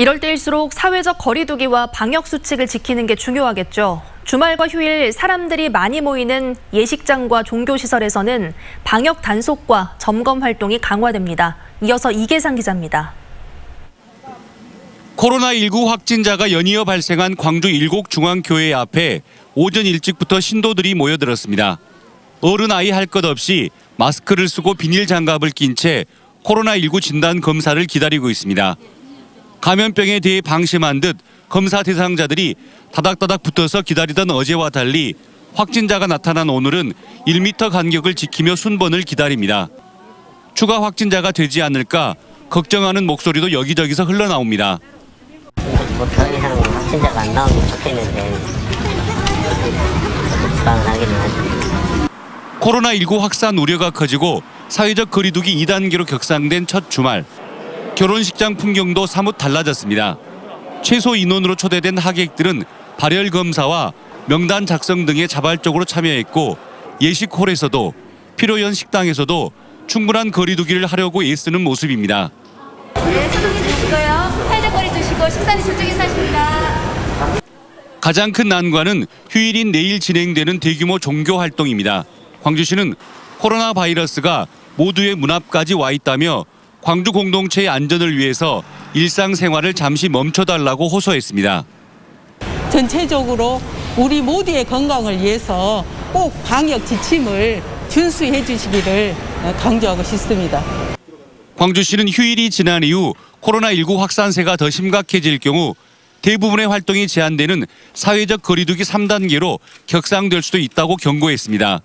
이럴 때일수록 사회적 거리두기와 방역수칙을 지키는 게 중요하겠죠. 주말과 휴일 사람들이 많이 모이는 예식장과 종교시설에서는 방역 단속과 점검 활동이 강화됩니다. 이어서 이계상 기자입니다. 코로나19 확진자가 연이어 발생한 광주 일곡중앙교회 앞에 오전 일찍부터 신도들이 모여들었습니다. 어른 아이 할 것 없이 마스크를 쓰고 비닐 장갑을 낀 채 코로나19 진단 검사를 기다리고 있습니다. 감염병에 대해 방심한 듯 검사 대상자들이 다닥다닥 붙어서 기다리던 어제와 달리 확진자가 나타난 오늘은 1m 간격을 지키며 순번을 기다립니다. 추가 확진자가 되지 않을까 걱정하는 목소리도 여기저기서 흘러나옵니다. 뭐 다른 이상 확진자가 안 나오면 좋겠는데 불안하기는 하죠. 코로나19 확산 우려가 커지고 사회적 거리두기 2단계로 격상된 첫 주말. 결혼식장 풍경도 사뭇 달라졌습니다. 최소 인원으로 초대된 하객들은 발열 검사와 명단 작성 등에 자발적으로 참여했고 예식홀에서도 피로연 식당에서도 충분한 거리두기를 하려고 애쓰는 모습입니다. 네, 소독해 주시고요. 사회적 거리 두시고 식사는 저쪽에 하십니다. 가장 큰 난관은 휴일인 내일 진행되는 대규모 종교 활동입니다. 광주시는 코로나 바이러스가 모두의 문 앞까지 와 있다며 광주 공동체의 안전을 위해서 일상생활을 잠시 멈춰달라고 호소했습니다. 전체적으로 우리 모두의 건강을 위해서 꼭 방역 지침을 준수해 주시기를 강조하고 싶습니다. 광주시는 휴일이 지난 이후 코로나19 확산세가 더 심각해질 경우 대부분의 활동이 제한되는 사회적 거리두기 3단계로 격상될 수도 있다고 경고했습니다.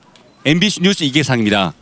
MBC 뉴스 이계상입니다.